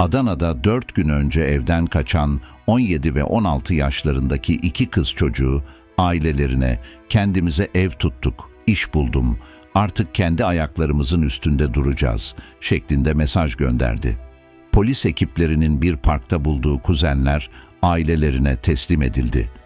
Adana'da 4 gün önce evden kaçan 17 ve 16 yaşlarındaki 2 kız çocuğu ailelerine "Kendimize ev tuttuk, iş buldum, artık kendi ayaklarımızın üstünde duracağız" şeklinde mesaj gönderdi. Polis ekiplerinin bir parkta bulduğu kuzenler ailelerine teslim edildi.